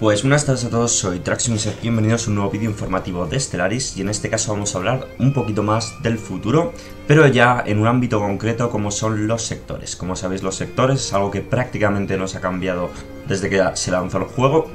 Pues buenas tardes a todos, soy Traxium y bienvenidos a un nuevo vídeo informativo de Stellaris, y en este caso vamos a hablar un poquito más del futuro, pero ya en un ámbito concreto como son los sectores. Como sabéis, los sectores es algo que prácticamente no se ha cambiado desde que se lanzó el juego,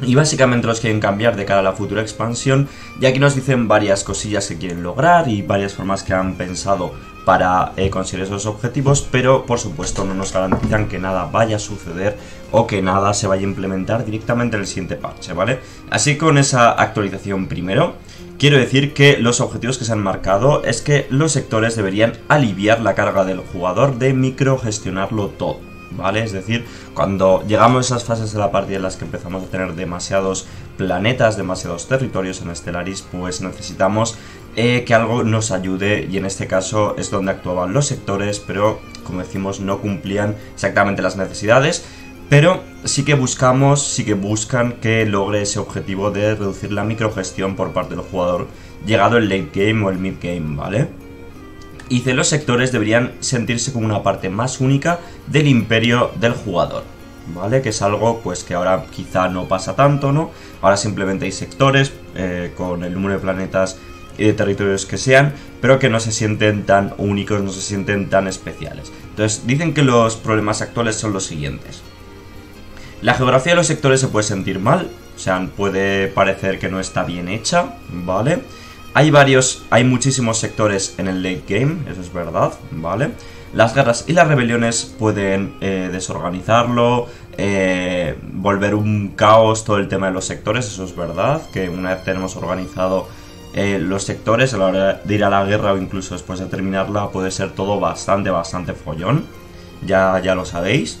y básicamente los quieren cambiar de cara a la futura expansión, y aquí nos dicen varias cosillas que quieren lograr y varias formas que han pensado para conseguir esos objetivos, pero por supuesto no nos garantizan que nada vaya a suceder o que nada se vaya a implementar directamente en el siguiente parche, ¿vale? Así que con esa actualización primero, quiero decir que los objetivos que se han marcado es que los sectores deberían aliviar la carga del jugador de microgestionarlo todo, ¿vale? Es decir, cuando llegamos a esas fases de la partida en las que empezamos a tener demasiados planetas, demasiados territorios en Stellaris, pues necesitamos que algo nos ayude, y en este caso es donde actuaban los sectores, pero como decimos no cumplían exactamente las necesidades, pero sí que buscan que logre ese objetivo de reducir la microgestión por parte del jugador llegado el late game o el mid game, ¿vale? Y que los sectores deberían sentirse como una parte más única del imperio del jugador, ¿vale? Que es algo pues que ahora quizá no pasa tanto, ¿no? Ahora simplemente hay sectores con el número de planetas y de territorios que sean, pero que no se sienten tan únicos, no se sienten tan especiales. Entonces dicen que los problemas actuales son los siguientes. La geografía de los sectores se puede sentir mal, o sea, puede parecer que no está bien hecha, ¿vale? Hay muchísimos sectores en el late game, eso es verdad, ¿vale? Las guerras y las rebeliones pueden desorganizarlo, volver un caos todo el tema de los sectores, eso es verdad, que una vez tenemos organizado los sectores, a la hora de ir a la guerra o incluso después de terminarla, puede ser todo bastante follón, ya lo sabéis.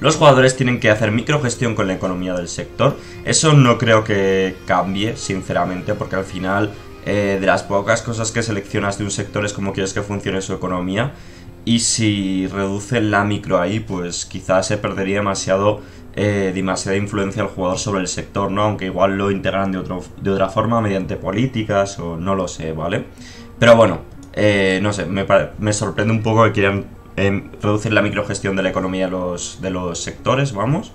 Los jugadores tienen que hacer microgestión con la economía del sector. Eso no creo que cambie, sinceramente, porque al final de las pocas cosas que seleccionas de un sector es cómo quieres que funcione su economía. Y si reducen la micro ahí, pues quizás se perdería demasiada influencia al jugador sobre el sector, ¿no? Aunque igual lo integran de otra forma, mediante políticas o no lo sé, ¿vale? Pero bueno, no sé, me sorprende un poco que quieran reducir la microgestión de la economía de los sectores, vamos.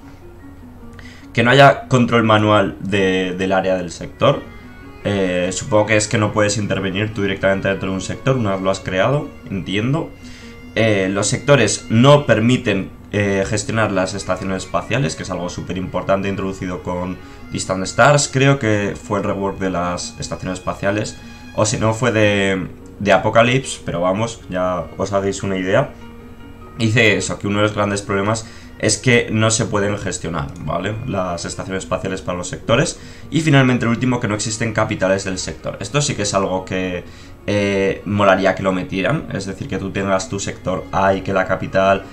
Que no haya control manual del área del sector. Supongo que es que no puedes intervenir tú directamente dentro de un sector una vez lo has creado, entiendo. Los sectores no permiten gestionar las estaciones espaciales, que es algo súper importante introducido con Distant Stars. Creo que fue el rework de las estaciones espaciales, o si no fue de Apocalypse, pero vamos, ya os hacéis una idea. Dice eso, que uno de los grandes problemas es que no se pueden gestionar, ¿vale? Las estaciones espaciales para los sectores. Y finalmente el último, que no existen capitales del sector. Esto sí que es algo que molaría que lo metieran. Es decir, que tú tengas tu sector A y que la capital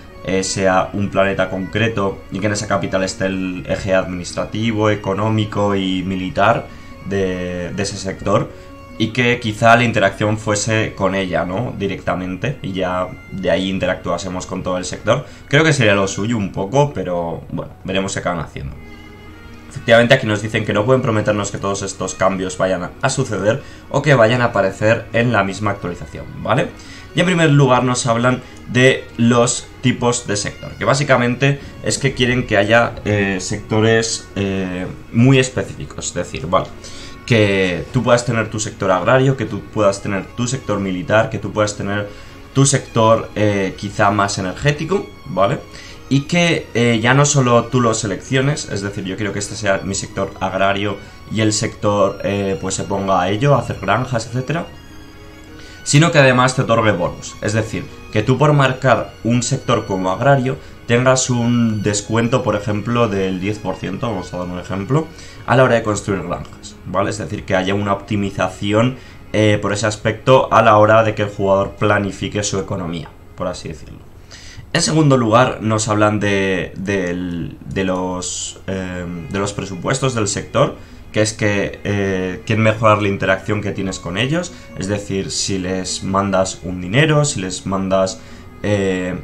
sea un planeta concreto, y que en esa capital esté el eje administrativo, económico y militar de ese sector, y que quizá la interacción fuese con ella, ¿no? Directamente, y ya de ahí interactuásemos con todo el sector. Creo que sería lo suyo un poco, pero bueno, veremos qué acaban haciendo. Efectivamente aquí nos dicen que no pueden prometernos que todos estos cambios vayan a suceder o que vayan a aparecer en la misma actualización, ¿vale? Y en primer lugar nos hablan de los tipos de sector, que básicamente es que quieren que haya sectores muy específicos, es decir, vale, que tú puedas tener tu sector agrario, que tú puedas tener tu sector militar, que tú puedas tener tu sector quizá más energético, ¿vale? Y que ya no solo tú lo selecciones, es decir, yo quiero que este sea mi sector agrario y el sector pues se ponga a ello, a hacer granjas, etcétera, sino que además te otorgue bonus, es decir, que tú por marcar un sector como agrario tengas un descuento, por ejemplo, del 10%, vamos a dar un ejemplo, a la hora de construir granjas, ¿vale? Es decir, que haya una optimización por ese aspecto a la hora de que el jugador planifique su economía, por así decirlo. En segundo lugar, nos hablan de los presupuestos del sector, que es que quieren mejorar la interacción que tienes con ellos, es decir, si les mandas un dinero, si les mandas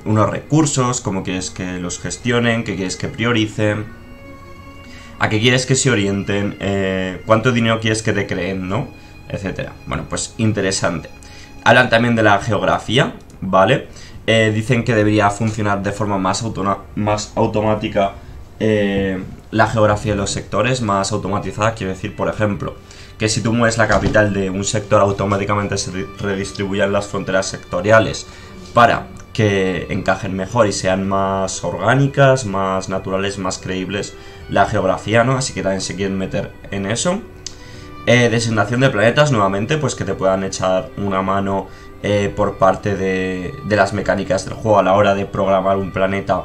unos recursos, cómo quieres que los gestionen, qué quieres que prioricen, a qué quieres que se orienten, cuánto dinero quieres que te creen, ¿no? Etcétera. Bueno, pues interesante. Hablan también de la geografía, ¿vale? Dicen que debería funcionar de forma más automática la geografía de los sectores más automatizada. Quiero decir, por ejemplo, que si tú mueves la capital de un sector, automáticamente se redistribuyan las fronteras sectoriales para que encajen mejor y sean más orgánicas, más naturales, más creíbles la geografía, ¿no? Así que también se quieren meter en eso. Designación de planetas, nuevamente, pues que te puedan echar una mano por parte de las mecánicas del juego a la hora de programar un planeta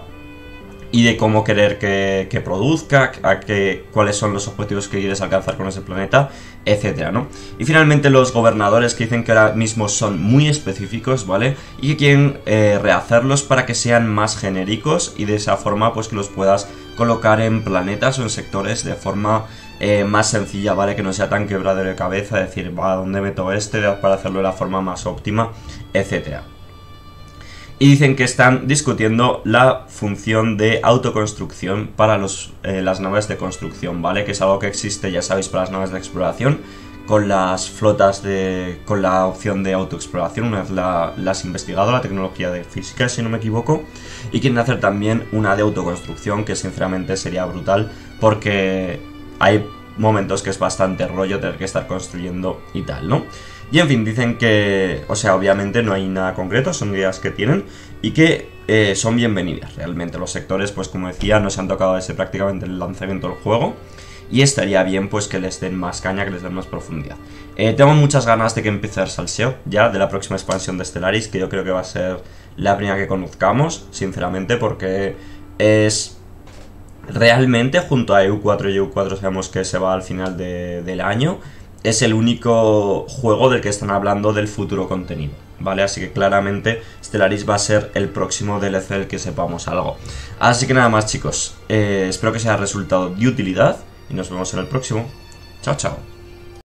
y de cómo querer que produzca, cuáles son los objetivos que quieres alcanzar con ese planeta, etcétera, ¿no? Y finalmente los gobernadores, que dicen que ahora mismo son muy específicos, ¿vale? Y que quieren rehacerlos para que sean más genéricos y de esa forma pues que los puedas colocar en planetas o en sectores de forma más sencilla, ¿vale? Que no sea tan quebradero de cabeza, decir, va, ¿dónde meto este? Para hacerlo de la forma más óptima, etcétera. Y dicen que están discutiendo la función de autoconstrucción para las naves de construcción, ¿vale? Que es algo que existe, ya sabéis, para las naves de exploración, con las flotas con la opción de autoexploración, una vez la has investigado, la tecnología de física, si no me equivoco, y quieren hacer también una de autoconstrucción, que sinceramente sería brutal, porque hay momentos que es bastante rollo tener que estar construyendo y tal, ¿no? Y en fin, dicen que, o sea, obviamente no hay nada concreto, son ideas que tienen y que son bienvenidas. Realmente los sectores, pues como decía, no se han tocado desde prácticamente el lanzamiento del juego y estaría bien pues que les den más caña, que les den más profundidad. Tengo muchas ganas de que empiece el salseo ya de la próxima expansión de Stellaris, que yo creo que va a ser la primera que conozcamos, sinceramente, porque es... Realmente, junto a EU4 y EU4, sabemos que se va al final del año, es el único juego del que están hablando del futuro contenido, ¿vale? Así que claramente Stellaris va a ser el próximo DLC del que sepamos algo. Así que nada más, chicos, espero que os haya resultado de utilidad y nos vemos en el próximo. Chao, chao.